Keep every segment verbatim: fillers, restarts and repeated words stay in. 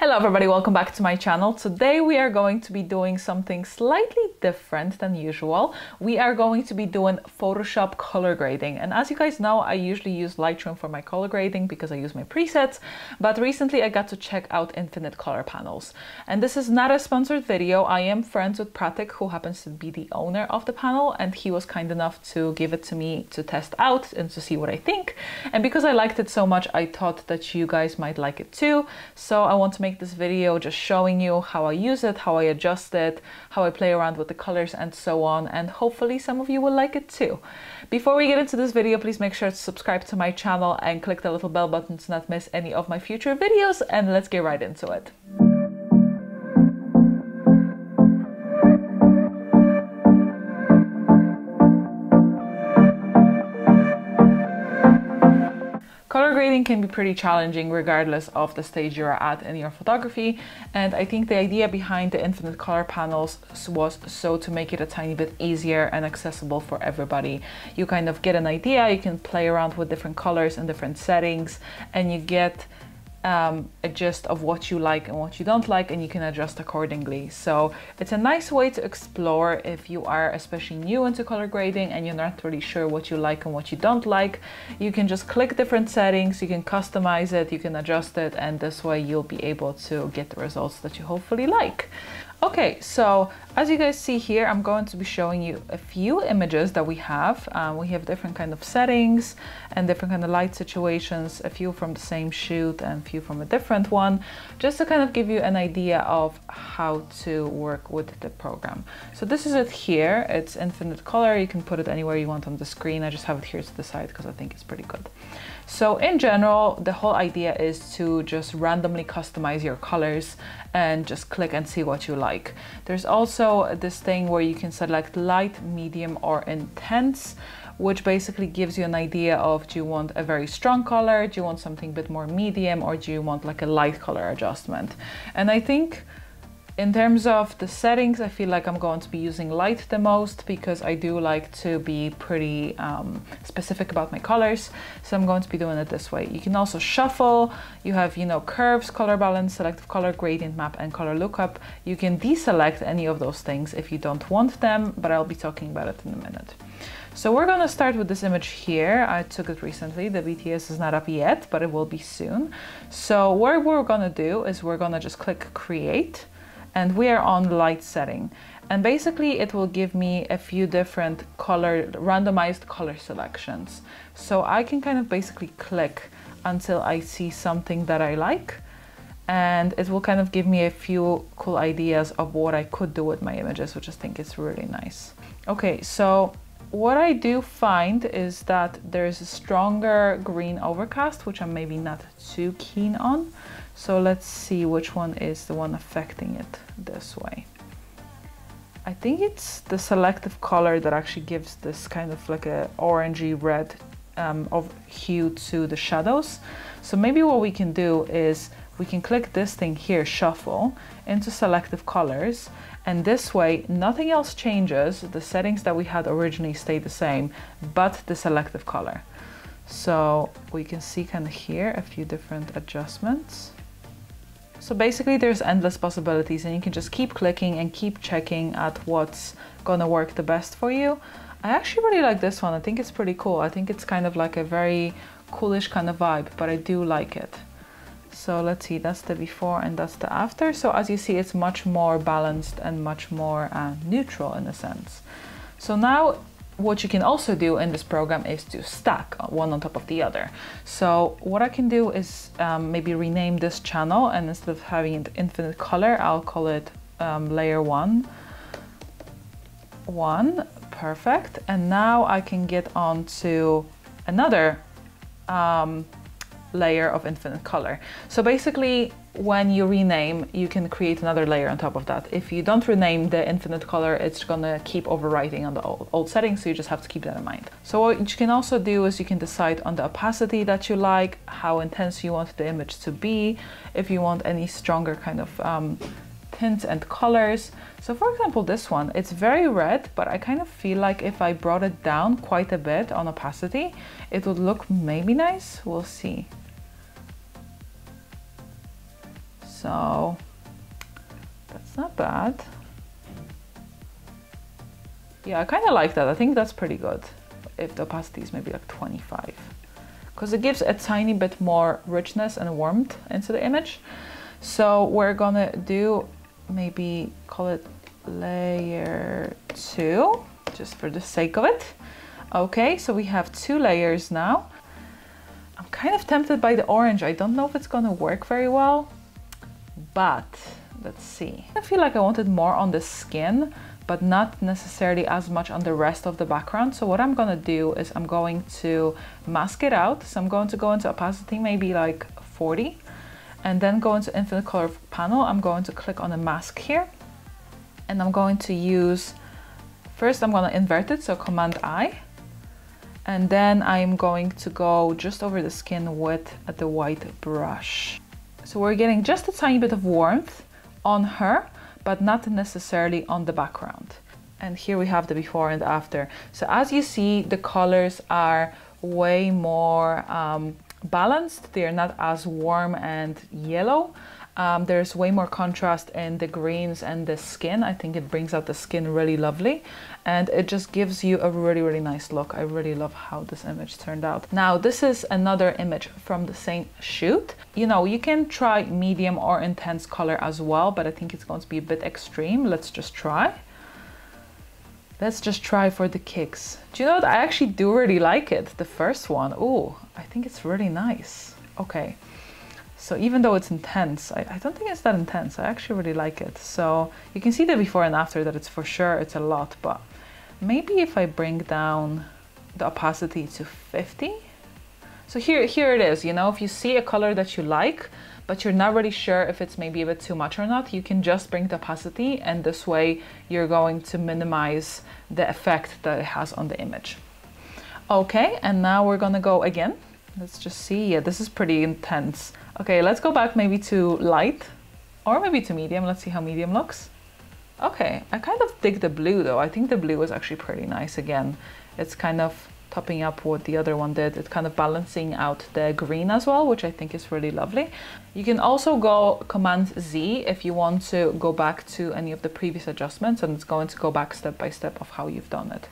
Hello everybody, welcome back to my channel. Today we are going to be doing something slightly different than usual. We are going to be doing Photoshop color grading. And as you guys know, I usually use Lightroom for my color grading because I use my presets, but recently I got to check out Infinite Color Panels. And this is not a sponsored video. I am friends with Pratik, who happens to be the owner of the panel, and he was kind enough to give it to me to test out and to see what I think. And because I liked it so much, I thought that you guys might like it too. So I want to make this video just showing you how I use it, how I adjust it, how I play around with the colors and so on, and hopefully some of you will like it too. Before we get into this video, please make sure to subscribe to my channel and click the little bell button to not miss any of my future videos, and let's get right into it. Color grading can be pretty challenging regardless of the stage you're at in your photography, and I think the idea behind the Infinite Color Panels was so to make it a tiny bit easier and accessible for everybody. You kind of get an idea, you can play around with different colors and different settings, and you get um, a gist of what you like and what you don't like, and you can adjust accordingly. So it's a nice way to explore if you are especially new into color grading and you're not really sure what you like and what you don't like. You can just click different settings, you can customize it, you can adjust it, and this way you'll be able to get the results that you hopefully like. Okay, so as you guys see here, I'm going to be showing you a few images that we have. Um, we have different kind of settings and different kind of light situations, a few from the same shoot and a few from a different one, just to kind of give you an idea of how to work with the program. So this is it here. It's infinite color. You can put it anywhere you want on the screen. I just have it here to the side because I think it's pretty good. So in general, the whole idea is to just randomly customize your colors and just click and see what you like. There's also this thing where you can select light, medium, or intense, which basically gives you an idea of, do you want a very strong color, do you want something a bit more medium, or do you want like a light color adjustment? And I think in terms of the settings, I feel like I'm going to be using light the most because I do like to be pretty um, specific about my colors. So I'm going to be doing it this way. You can also shuffle. You have, you know, curves, color balance, selective color, gradient map, and color lookup. You can deselect any of those things if you don't want them, but I'll be talking about it in a minute. So we're gonna start with this image here. I took it recently. The B T S is not up yet, but it will be soon. So what we're gonna do is we're gonna just click create, and we are on light setting, and basically it will give me a few different color randomized color selections. So I can kind of basically click until I see something that I like, and it will kind of give me a few cool ideas of what I could do with my images, which I think is really nice. Okay, so what I do find is that there is a stronger green overcast, which I'm maybe not too keen on. So let's see which one is the one affecting it this way. I think it's the selective color that actually gives this kind of like a orangey red um, of hue to the shadows. So maybe what we can do is we can click this thing here, shuffle, into selective colors. And this way, nothing else changes. The settings that we had originally stay the same, but the selective color. So we can see kind of here a few different adjustments. So basically there's endless possibilities, and you can just keep clicking and keep checking at what's gonna work the best for you. I actually really like this one. I think it's pretty cool. I think it's kind of like a very coolish kind of vibe, but I do like it. So let's see, that's the before and that's the after. So as you see, it's much more balanced and much more uh, neutral in a sense. So now what you can also do in this program is to stack one on top of the other. So what I can do is um, maybe rename this channel, and instead of having it infinite color, I'll call it um, layer one, one, perfect. And now I can get on to another um, layer of infinite color. So basically when you rename, you can create another layer on top of that. If you don't rename the infinite color, it's gonna keep overwriting on the old, old settings, so you just have to keep that in mind. So what you can also do is you can decide on the opacity that you like, how intense you want the image to be, if you want any stronger kind of um, tints and colors. So for example, this one, it's very red, but I kind of feel like if I brought it down quite a bit on opacity, it would look maybe nice. We'll see. So that's not bad. Yeah, I kind of like that. I think that's pretty good. If the opacity is maybe like twenty-five, because it gives a tiny bit more richness and warmth into the image. So we're gonna do maybe call it layer two, just for the sake of it. Okay, so we have two layers now. I'm kind of tempted by the orange. I don't know if it's gonna work very well, but let's see. I feel like I wanted more on the skin, but not necessarily as much on the rest of the background. So what I'm gonna do is I'm going to mask it out. So I'm going to go into opacity, maybe like forty, and then go into Infinite Color Panel. I'm going to click on the mask here, and I'm going to use, first I'm gonna invert it, so Command I, and then I'm going to go just over the skin with the white brush. So we're getting just a tiny bit of warmth on her, but not necessarily on the background. And here we have the before and after. So as you see, the colors are way more um, balanced. They're not as warm and yellow. Um, there's way more contrast in the greens and the skin. I think it brings out the skin really lovely, and it just gives you a really, really nice look. I really love how this image turned out. Now, this is another image from the same shoot. You know, you can try medium or intense color as well, but I think it's going to be a bit extreme. Let's just try. Let's just try for the kicks. Do you know what? I actually do really like it, the first one. Ooh, I think it's really nice. Okay. So even though it's intense, I, I don't think it's that intense. I actually really like it. So you can see the before and after that it's for sure, it's a lot, but maybe if I bring down the opacity to fifty. So here, here it is, you know, if you see a color that you like, but you're not really sure if it's maybe a bit too much or not, you can just bring the opacity, and this way you're going to minimize the effect that it has on the image. Okay, and now we're gonna go again. Let's just see. Yeah, this is pretty intense. Okay, let's go back maybe to light or maybe to medium. Let's see how medium looks. Okay, I kind of dig the blue though. I think the blue is actually pretty nice again. It's kind of topping up what the other one did. It's kind of balancing out the green as well, which I think is really lovely. You can also go Command Z if you want to go back to any of the previous adjustments, and it's going to go back step by step of how you've done it.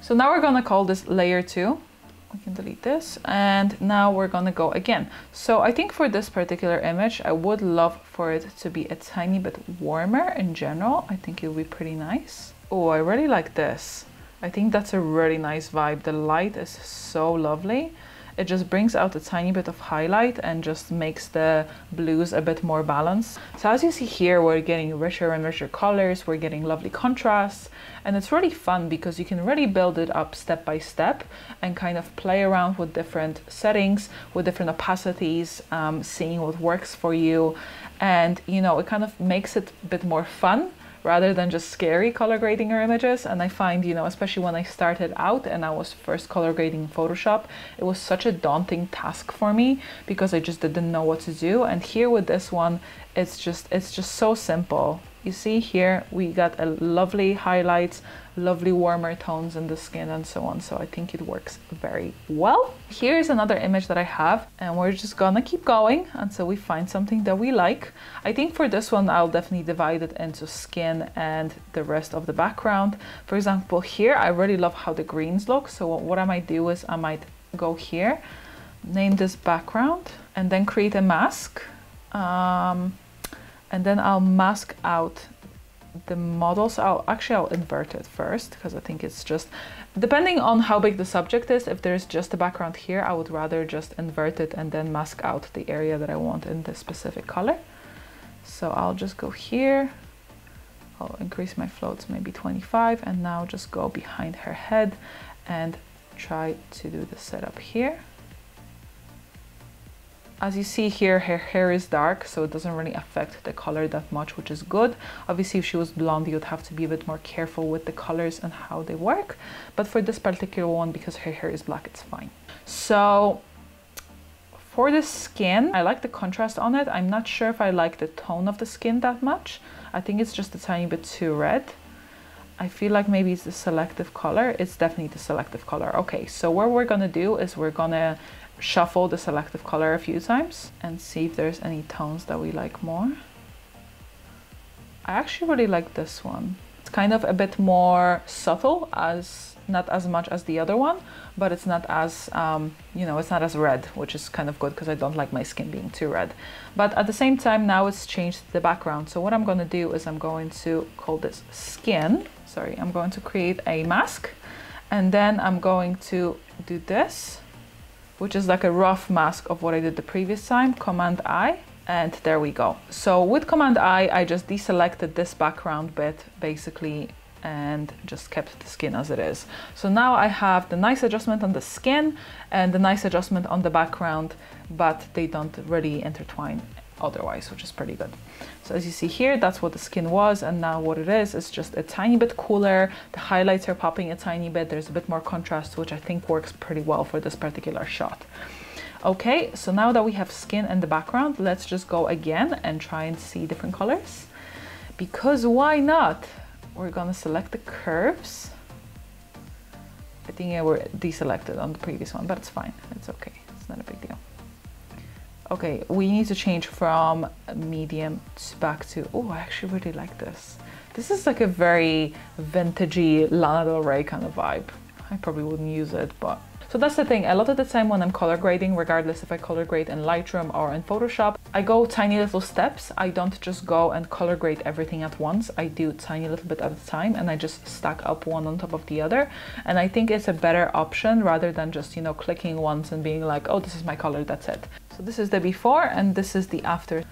So now we're going to call this layer two. We can delete this, and now we're gonna go again. So I think for this particular image, I would love for it to be a tiny bit warmer in general. I think it would be pretty nice. Oh, I really like this. I think that's a really nice vibe. The light is so lovely. It just brings out a tiny bit of highlight and just makes the blues a bit more balanced. So as you see here, we're getting richer and richer colors. We're getting lovely contrasts, and it's really fun because you can really build it up step by step and kind of play around with different settings, with different opacities, um, seeing what works for you. And, you know, it kind of makes it a bit more fun rather than just scary color grading your images. And I find, you know, especially when I started out and I was first color grading in Photoshop, it was such a daunting task for me because I just didn't know what to do. And here with this one, it's just, it's just so simple. You see here, we got a lovely highlights, lovely warmer tones in the skin and so on. So I think it works very well. Here's another image that I have, and we're just gonna keep going until we find something that we like. I think for this one, I'll definitely divide it into skin and the rest of the background. For example, here, I really love how the greens look. So what I might do is I might go here, name this background, and then create a mask. Um, and then I'll mask out the models. I'll actually I'll invert it first because I think it's just depending on how big the subject is. If there's just a background here, I would rather just invert it and then mask out the area that I want in this specific color. So I'll just go here. I'll increase my floats maybe twenty-five, and now just go behind her head and try to do the setup here. As you see here, her hair is dark, so it doesn't really affect the color that much, which is good. Obviously, if she was blonde, you'd have to be a bit more careful with the colors and how they work. But for this particular one, because her hair is black, it's fine. So for the skin, I like the contrast on it. I'm not sure if I like the tone of the skin that much. I think it's just a tiny bit too red. I feel like maybe it's the selective color. It's definitely the selective color. Okay, so what we're gonna do is we're gonna shuffle the selective color a few times and see if there's any tones that we like more. I actually really like this one. It's kind of a bit more subtle, as not as much as the other one, but it's not as, um, you know, it's not as red, which is kind of good because I don't like my skin being too red. But at the same time, now it's changed the background. So what I'm going to do is I'm going to call this skin. Sorry, I'm going to create a mask, and then I'm going to do this, which is like a rough mask of what I did the previous time, Command I, and there we go. So with Command I, I just deselected this background bit basically and just kept the skin as it is. So now I have the nice adjustment on the skin and the nice adjustment on the background, but they don't really intertwine otherwise, which is pretty good. So as you see here, that's what the skin was, and now what it is is just a tiny bit cooler. The highlights are popping a tiny bit, there's a bit more contrast, which I think works pretty well for this particular shot. Okay, so now that we have skin and the background, let's just go again and try and see different colors, because why not? We're gonna select the curves. I think they were deselected on the previous one, but it's fine, it's okay, it's not a big deal. Okay, we need to change from medium to back to, oh, I actually really like this. This is like a very vintagey Lana Del Rey kind of vibe. I probably wouldn't use it, but. So that's the thing, a lot of the time when I'm color grading, regardless if I color grade in Lightroom or in Photoshop, I go tiny little steps. I don't just go and color grade everything at once. I do tiny little bit at a time, and I just stack up one on top of the other. And I think it's a better option rather than just, you know, clicking once and being like, oh, this is my color, that's it. So this is the before and this is the after.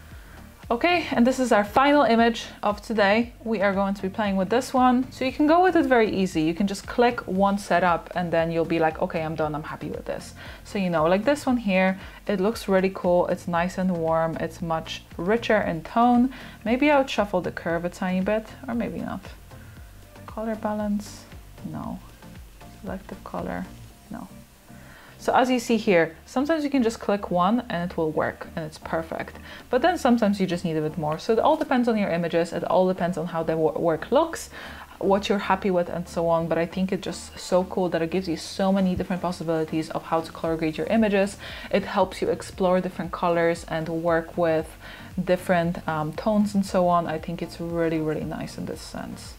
Okay, and this is our final image of today. We are going to be playing with this one. So you can go with it very easy. You can just click one setup and then you'll be like, okay, I'm done, I'm happy with this. So, you know, like this one here, it looks really cool. It's nice and warm. It's much richer in tone. Maybe I would shuffle the curve a tiny bit, or maybe not. Color balance, no. Selective color, no. So as you see here, sometimes you can just click one and it will work and it's perfect. But then sometimes you just need a bit more. So it all depends on your images. It all depends on how the work looks, what you're happy with, and so on. But I think it's just so cool that it gives you so many different possibilities of how to color grade your images. It helps you explore different colors and work with different um, tones and so on. I think it's really, really nice in this sense.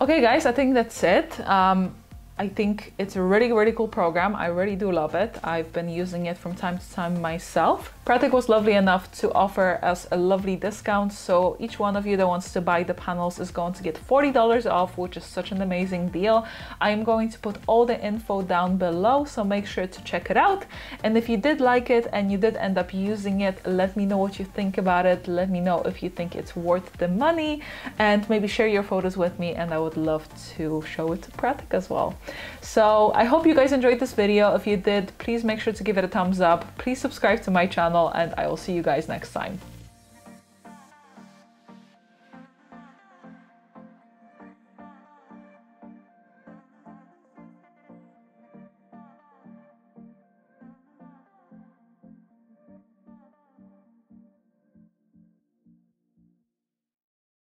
Okay, guys, I think that's it. Um, I think it's a really, really cool program. I really do love it. I've been using it from time to time myself. Pratik was lovely enough to offer us a lovely discount. So each one of you that wants to buy the panels is going to get forty dollars off, which is such an amazing deal. I'm going to put all the info down below, so make sure to check it out. And if you did like it and you did end up using it, let me know what you think about it. Let me know if you think it's worth the money, and maybe share your photos with me, and I would love to show it to Pratik as well. So I hope you guys enjoyed this video. If you did, please make sure to give it a thumbs up. Please subscribe to my channel, and I will see you guys next time.